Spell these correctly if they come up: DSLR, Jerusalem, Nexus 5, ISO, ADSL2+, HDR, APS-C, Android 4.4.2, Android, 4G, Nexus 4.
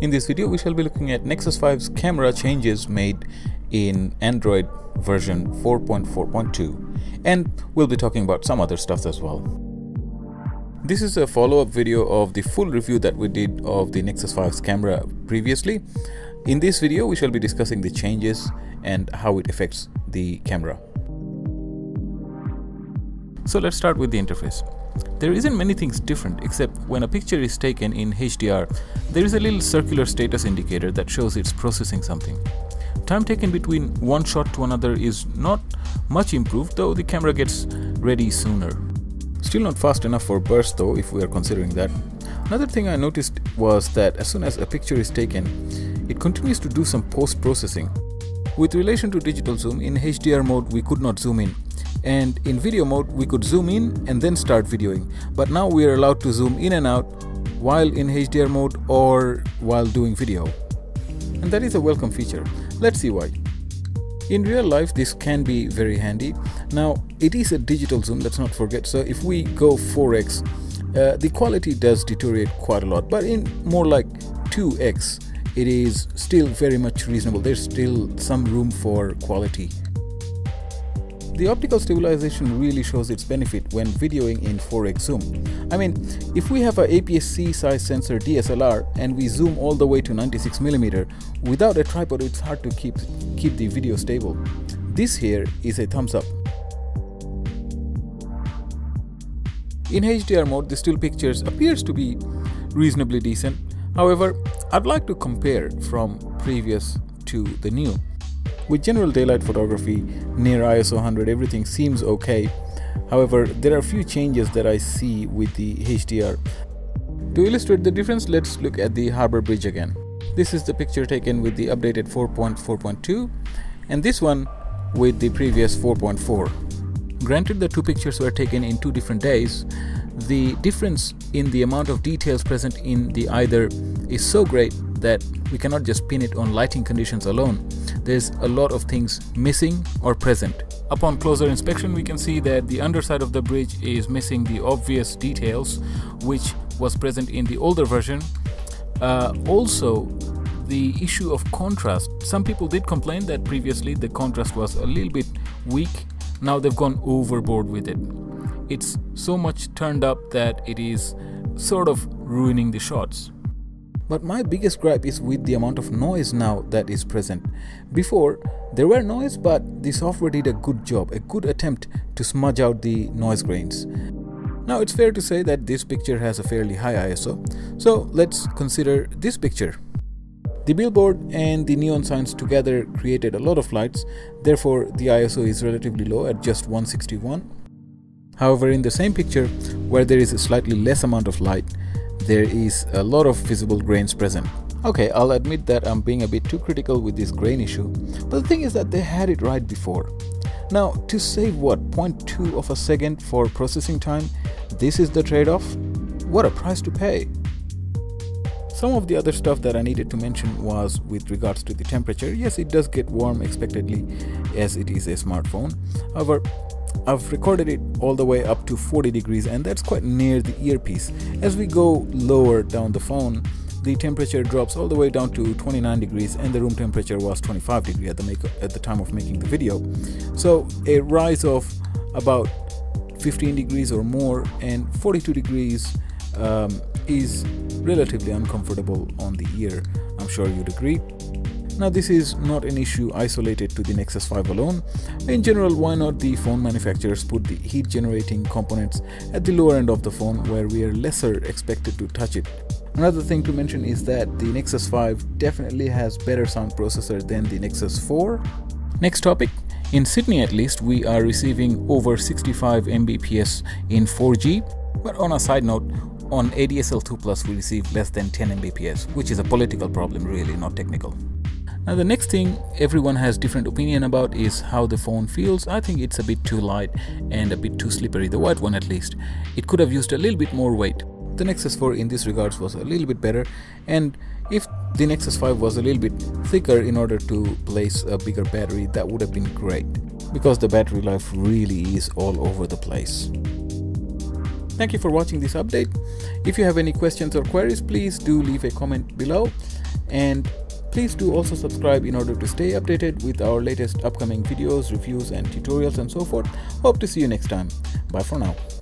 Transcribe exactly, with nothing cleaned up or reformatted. In this video, we shall be looking at Nexus five's camera changes made in Android version four point four point two, and we'll be talking about some other stuff as well. This is a follow-up video of the full review that we did of the Nexus five's camera previously. In this video, we shall be discussing the changes and how it affects the camera. So let's start with the interface. There isn't many things different, except when a picture is taken in H D R, there is a little circular status indicator that shows it's processing something. Time taken between one shot to another is not much improved, though the camera gets ready sooner. Still not fast enough for burst though, if we are considering that. Another thing I noticed was that as soon as a picture is taken, it continues to do some post-processing. With relation to digital zoom, in H D R mode we could not zoom in. And in video mode we could zoom in and then start videoing, but now we are allowed to zoom in and out while in H D R mode or while doing video, and that is a welcome feature. Let's see why. In real life this can be very handy. Now it is a digital zoom, let's not forget, so if we go four X, uh, the quality does deteriorate quite a lot, but in more like two X it is still very much reasonable. There's still some room for quality. The optical stabilization really shows its benefit when videoing in four X zoom. I mean, if we have an A P S C size sensor D S L R and we zoom all the way to ninety-six millimeter, without a tripod it's hard to keep, keep the video stable. This here is a thumbs up. In H D R mode, the still pictures appears to be reasonably decent. However, I'd like to compare from previous to the new. With general daylight photography, near I S O one hundred, everything seems okay. However, there are a few changes that I see with the H D R. To illustrate the difference, let's look at the Harbour Bridge again. This is the picture taken with the updated four point four point two, and this one with the previous four point four. Granted, the two pictures were taken in two different days, the difference in the amount of details present in the either is so great that we cannot just pin it on lighting conditions alone. There's a lot of things missing or present. Upon closer inspection, we can see that the underside of the bridge is missing the obvious details which was present in the older version. Uh, also, the issue of contrast. Some people did complain that previously the contrast was a little bit weak. Now they've gone overboard with it. It's so much turned up that it is sort of ruining the shots. But my biggest gripe is with the amount of noise now that is present. Before, there were noise, but the software did a good job, a good attempt to smudge out the noise grains. Now it's fair to say that this picture has a fairly high I S O, so let's consider this picture. The billboard and the neon signs together created a lot of lights, therefore the I S O is relatively low at just one sixty-one. However, in the same picture, where there is a slightly less amount of light, there is a lot of visible grains present. Okay, I'll admit that I'm being a bit too critical with this grain issue, but the thing is that they had it right before. Now, to save what, zero point two of a second for processing time, this is the trade-off? What a price to pay! Some of the other stuff that I needed to mention was with regards to the temperature. Yes, it does get warm expectedly as it is a smartphone. However, I've recorded it all the way up to forty degrees, and that's quite near the earpiece. As we go lower down the phone, the temperature drops all the way down to twenty-nine degrees, and the room temperature was twenty-five degrees at the, make at the time of making the video. So a rise of about fifteen degrees or more, and forty-two degrees um, is relatively uncomfortable on the ear. I'm sure you'd agree. Now this is not an issue isolated to the Nexus five alone. In general, why not the phone manufacturers put the heat generating components at the lower end of the phone where we are lesser expected to touch it. Another thing to mention is that the Nexus five definitely has better sound processor than the Nexus four. Next topic. In Sydney at least, we are receiving over sixty-five megabits per second in four G, but on a side note, on A D S L two plus we receive less than ten megabits per second, which is a political problem really, not technical. Now the next thing everyone has different opinion about is how the phone feels. I think it's a bit too light and a bit too slippery, the white one at least. It could have used a little bit more weight. The Nexus four in this regards was a little bit better, and if the Nexus five was a little bit thicker in order to place a bigger battery, that would have been great, because the battery life really is all over the place. Thank you for watching this update. If you have any questions or queries, please do leave a comment below, and please do also subscribe in order to stay updated with our latest upcoming videos, reviews and tutorials and so forth. Hope to see you next time. Bye for now.